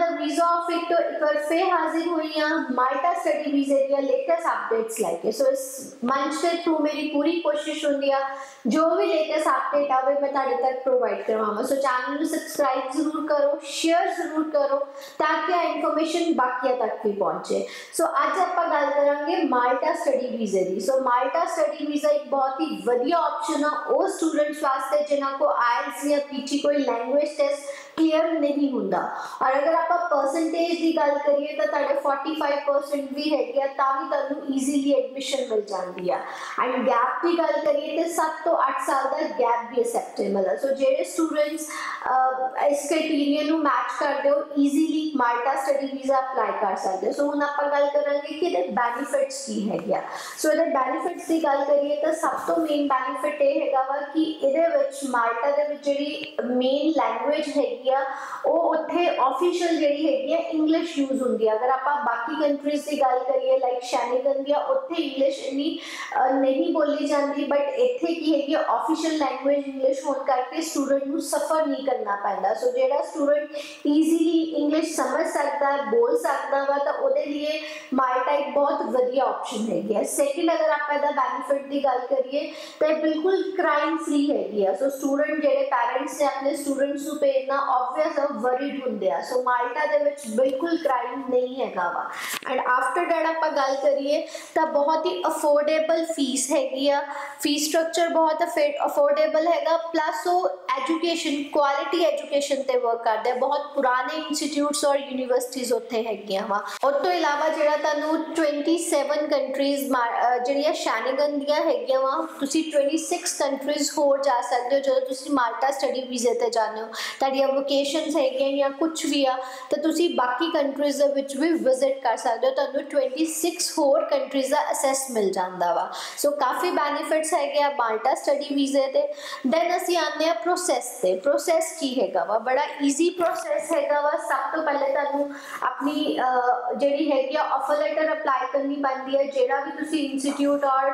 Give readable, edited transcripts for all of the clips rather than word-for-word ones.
the visa of it to हाजिर हुई हैं माल्टा स्टडी वीज़ा या लेटेस्ट अपडेट्स लाइके सो इस मंच से थ्रू मेरी पूरी कोशिश होंगी जो भी लेटेस्ट अपडेट आवे मैं ताड़े तक प्रोवाइड करवाऊंगा। सो चैनल को सब्सक्राइब जरूर करो, शेयर जरूर करो ताकि आ इन्फॉर्मेशन बाकिया तक भी पहुंचे। सो आज आप गल करेंगे माल्टा स्टडी वीज़ा दी। सो माल्टा स्टडी वीज़ा एक बहुत ही बढ़िया ऑप्शन है वो स्टूडेंट्स वास्ते जिन्हां को IELTS या पीटी कोई लैंग्वेज टेस्ट क्लियर नहीं हुंदा और अगर आप परसेंटेज की गल करिए तो 45% भी है कि तां भी तुहानू इजीली एडमिशन मिल जाती है एंड गैप की गल करिए तो 7 से 8 साल का गैप भी एक्सेप्टेबल है। सो जेडे स्टूडेंट्स इस क्राइटेरिया नू मैच करते हो ईजीली माल्टा स्टडी वीज़ा अपलाई कर सकते हो। सो हुण आपां गल करांगे कि इहदे बेनीफिट्स की है। सो इहदे बेनीफिट्स की गल करिए तो सब तो मेन बेनीफिट ये हैगा वा कि इहदे विच माल्टा दे विच जिहड़ी मेन लैंग्वेज हैगी आ ओह उत्थे ऑफिशियल जिहड़ी हैगी आ इंग्लिश यूज़ हुंदी आ। अगर आपां बाकी कंट्रीज़ की गल करिए लाइक शैनेगन दी उत्थे इंग्लिश इन्नी नहीं बोली जाती बट इत्थे की हैगी ऑफिशियल लैंग्वेज इंग्लिश होने करके स्टूडेंट नू सफ़र नहीं करना पैंदा। सो जिहड़ा स्टूडेंट ईजीली इंग्लिश समझ सकता है बोल सकता वा तो उहदे लिए माल्टा एक बहुत वधिया ऑप्शन है। सैकेंड अगर आप बेनीफिट की गल करिए तो बिल्कुल क्राइम फ्री है। सो स्टूडेंट जेडे पेरेंट्स ने अपने स्टूडेंट्स को भेजना ऑबवियस वरीड होंगे। सो माल्टा दे विच बिल्कुल क्राइम नहीं है वा एंड आफ्टर दैट आप गल करिए तो बहुत ही अफोर्डेबल फीस हैगी आ, फीस स्ट्रक्चर बहुत अफोर्डेबल है प्लस वो एजुकेशन क्वालिटी एजुकेशन पर वर्क करते बहुत पुराने इंस्टीट्यूट्स और यूनिवर्सिटीज़ उत्थे हैगियां वा। और तो इलावा जिहड़ा तुहानू 27 कंट्रीज़ जिहड़ियां शैनेगन दियां हैगियां वा तुसीं 26 कंट्रीज़ होर जा सकदे हो जदों तुसीं माल्टा स्टडी वीज़े ते जांदे हो। तुहाडियां वोकेशनस हैगियां या कुछ भी आ तो तुसीं बाकी कंट्रीज़ दे विच भी विजिट कर सकदे हो, तुहानू 26 होर कंट्रीज़ दा असैस मिल जांदा वा। सो काफ़ी बेनीफिट्स हैगे आ माल्टा स्टडी वीज़े ते। दैन असीं आंदे आ प्रोसैस ते। प्रोसैस की हैगा वा बड़ा ईजी प्रोसैस हैगा वा। सब तो पहले तुहानू अपनी जिहड़ी हैगी आ ऑफर लेटर अपलाई करनी पैंदी है। जिहड़ा भी तुसीं इंस्टीट्यूट और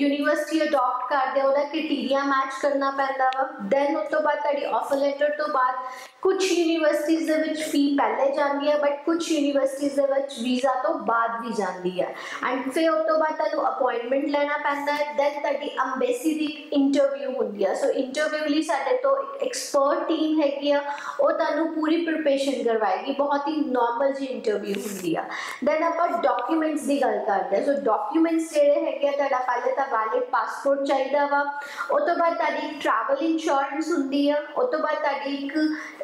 यूनिवर्सिटी अडॉप्ट करदे हो क्राइटेरिया मैच करना पैंदा वा। दैन उस तो बाद तुहाडी ऑफर लेटर तो बाद कुछ यूनिवर्सिटीज़ दे विच फी पहले जाती है बट कुछ यूनिवर्सिटीज़ दे विच वीज़ा तो बाद भी जाती है एंड फिर उस तो बाद तुहानू अपॉइंटमेंट लेना पैंदा है। दैन तुहाडी अंबेसी दी इंटरव्यू हुंदी है। सो इंटरव्यू लई साडे तो एक्सपर्ट टीम हैगी आ ओह तुहानू पूरी प्रिपरेशन करवाएगी, बहुत ही नॉर्मल जी इंटरव्यू होंगी आ। दैन आप डॉक्यूमेंट्स की गल करते हैं। सो डॉक्यूमेंट्स जोड़े है पहले तो वैलिड पासपोर्ट चाहिए वा, उस तो बाद ट्रैवल इंश्योरेंस होंगी है, उस तो बाद एक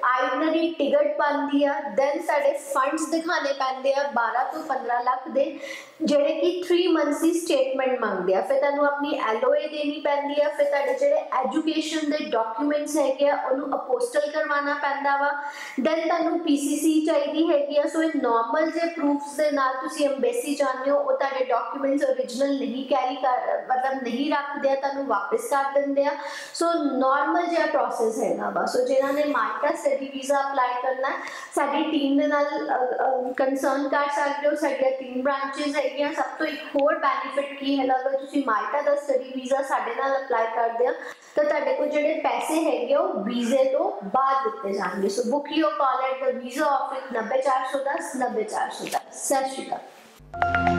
आइटनरी टिकट बनती है। दैन साढ़े फंड्स दिखाने पैंदे आ 12 से 15 लाख के जोड़े कि 3 मंथ्स की स्टेटमेंट मांगते हैं। फिर तुहानू अपनी LOA देनी पैंदी है, फिर तुहाडे जोड़े एजुकेशन के डॉक्यूमेंट्स है उन्होंने अपोस्टल करवाना पैंदा वा। दैन तुहानू PCC चाहिए हैगी आ। सो ये नॉर्मल जे प्रूफ्स के नाल तुसीं एम्बेसी जांदे हो उह तुहाडे डॉक्यूमेंट्स ओरिजिनल नहीं कैरी कर मतलब नहीं रखदे आ तुहानू वापस कर दिंदे आ। सो नॉर्मल जिहा प्रोसैस हैगा वा। सो जिन्हां ने माल्टा स्टडी वीज़ा अपलाई करना है साडी टीम दे नाल कंसर्न कर सकदे हो। साडीआं 3 ब्रांचेस हैगियां। सब तो एक होर बेनीफिट की है अगर तुसीं माल्टा दा स्टडी वीज़ा साडे नाल अपलाई करदे आ तो तुहाडे कोल जिहड़े पैसे हैगे ओह वीज़े तो बाद दित्ते जाणगे। So book your call at the visa office 90410 90410। सत श्री अकाल।